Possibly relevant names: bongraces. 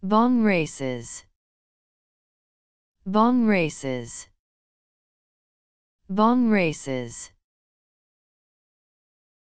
Bongraces. Bongraces. Bongraces.